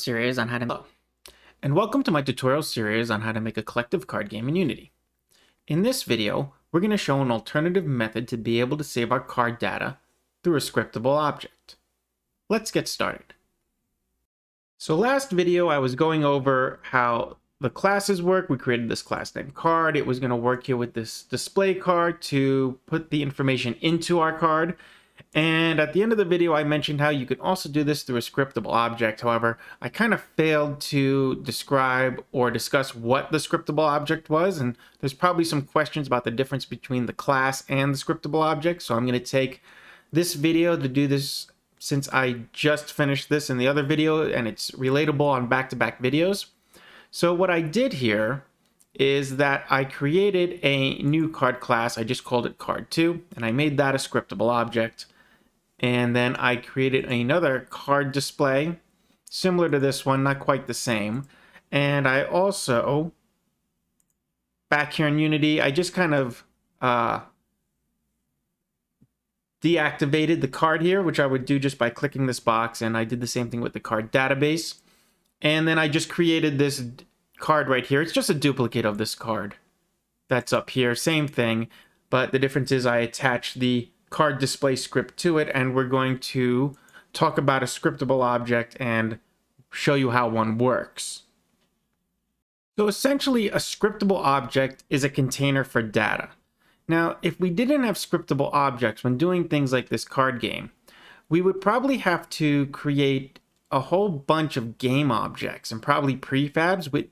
Series on how to Hello, and welcome to my tutorial series on how to make a collective card game in Unity. In this video, we're going to show an alternative method to be able to save our card data through a scriptable object. Let's get started. So last video, I was going over how the classes work. We created this class named Card. It was going to work here with this display card to put the information into our card. And at the end of the video, I mentioned how you can also do this through a scriptable object. However, I kind of failed to describe or discuss what the scriptable object was. And there's probably some questions about the difference between the class and the scriptable object. So I'm going to take this video to do this since I just finished this in the other video and it's relatable on back-to-back videos. So what I did here is that I created a new card class. I just called it Card2, and I made that a scriptable object. And then I created another card display, similar to this one, not quite the same. And I also, back here in Unity, I just kind of deactivated the card here, which I would do just by clicking this box. And I did the same thing with the card database. And then I just created this card right here. It's just a duplicate of this card that's up here. Same thing, but the difference is I attach the card display script to it, and we're going to talk about a scriptable object and show you how one works. So essentially, a scriptable object is a container for data. Now, if we didn't have scriptable objects when doing things like this card game, we would probably have to create a whole bunch of game objects and probably prefabs with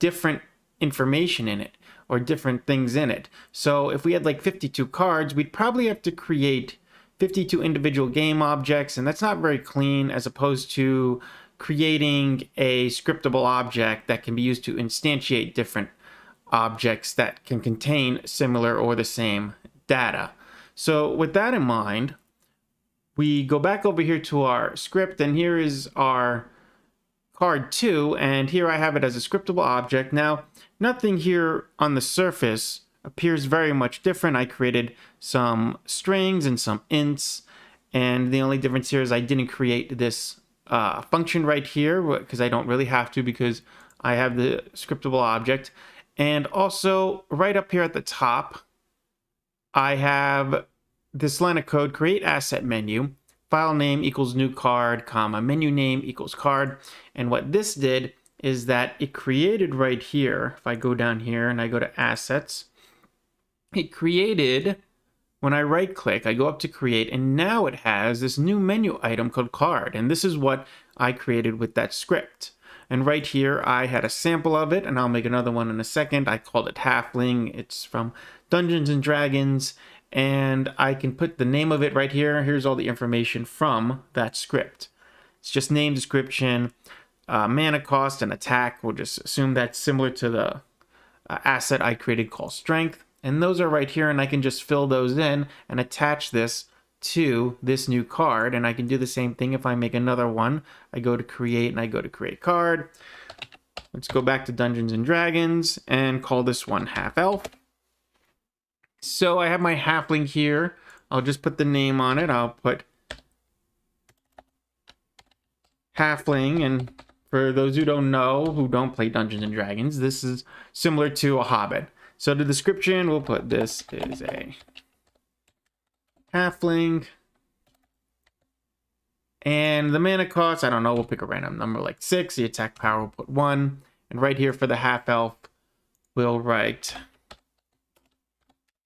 different information in it or different things in it. So if we had like 52 cards, we'd probably have to create 52 individual game objects, and that's not very clean, as opposed to creating a scriptable object that can be used to instantiate different objects that can contain similar or the same data. So with that in mind, we go back over here to our script, and here is our Card2, and here I have it as a scriptable object. Now, nothing here on the surface appears very much different. I created some strings and some ints, and the only difference here is I didn't create this function right here, because I don't really have to, because I have the scriptable object. And also, right up here at the top, I have this line of code: create asset menu, file name equals new card, comma, menu name equals card. And what this did is that it created right here, if I go down here and I go to assets, it created, when I right click, I go up to create, and now it has this new menu item called card. And this is what I created with that script. And right here, I had a sample of it, and I'll make another one in a second. I called it Halfling. It's from Dungeons and Dragons. And I can put the name of it right here. Here's all the information from that script. It's just name, description, mana cost, and attack. We'll just assume that's similar to the asset I created called Strength. And those are right here, and I can just fill those in and attach this to this new card. And I can do the same thing if I make another one. I go to create, and I go to create card. Let's go back to Dungeons and Dragons and call this one Half Elf. So I have my halfling here. I'll just put the name on it. I'll put halfling. And for those who don't know, who don't play Dungeons and Dragons, this is similar to a hobbit. So the description, we'll put this is a halfling. And the mana cost, I don't know, we'll pick a random number like 6. The attack power, we'll put 1. And right here for the half elf, we'll write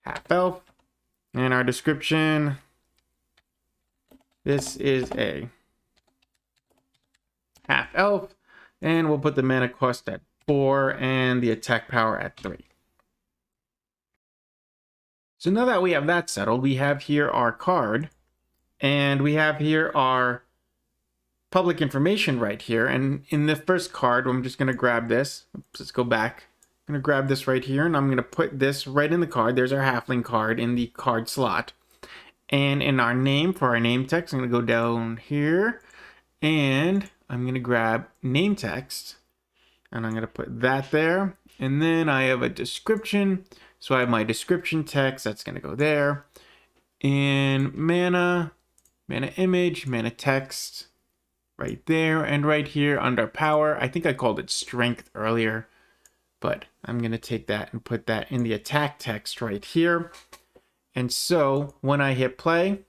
half elf. And our description, this is a half elf, and we'll put the mana cost at 4 and the attack power at 3. So now that we have that settled, we have here our card, and we have here our public information right here. And in the first card, I'm just going to grab this. Oops, let's go back. I'm going to grab this right here, and I'm going to put this right in the card. There's our halfling card in the card slot. And in our name, for our name text, I'm going to go down here, and I'm going to grab name text, and I'm going to put that there. And then I have a description. So I have my description text. That's going to go there. And mana, mana image, mana text. right there and right here under power. I think I called it strength earlier, but I'm going to take that and put that in the attack text right here. And so when I hit play,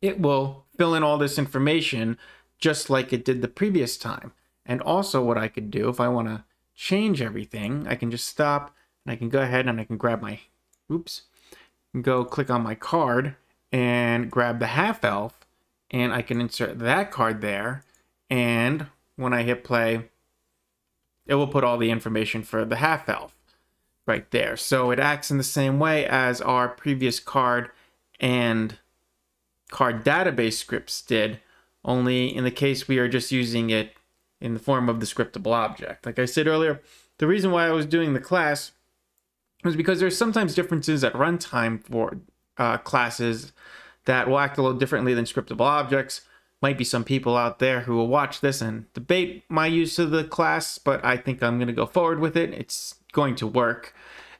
it will fill in all this information just like it did the previous time. And also what I could do if I want to change everything, I can just stop and I can go ahead and I can grab my, oops, go click on my card and grab the half elf, and I can insert that card there. And when I hit play, it will put all the information for the half elf right there. So it acts in the same way as our previous card and card database scripts did, only in the case we are just using it in the form of the scriptable object. Like I said earlier, the reason why I was doing the class was because there's sometimes differences at runtime for classes that will act a little differently than scriptable objects. Might be some people out there who will watch this and debate my use of the class, but I think I'm going to go forward with it. It's going to work.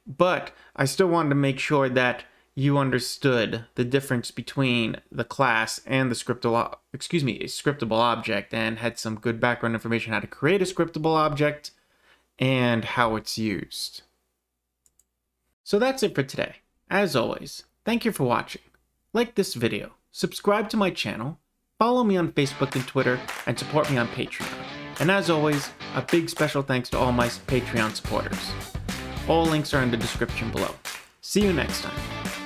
But I still wanted to make sure that you understood the difference between the class and the scriptable, scriptable object, and had some good background information how to create a scriptable object and how it's used. So that's it for today. As always, thank you for watching. Like this video, subscribe to my channel, follow me on Facebook and Twitter, and support me on Patreon. And as always, a big special thanks to all my Patreon supporters. All links are in the description below. See you next time.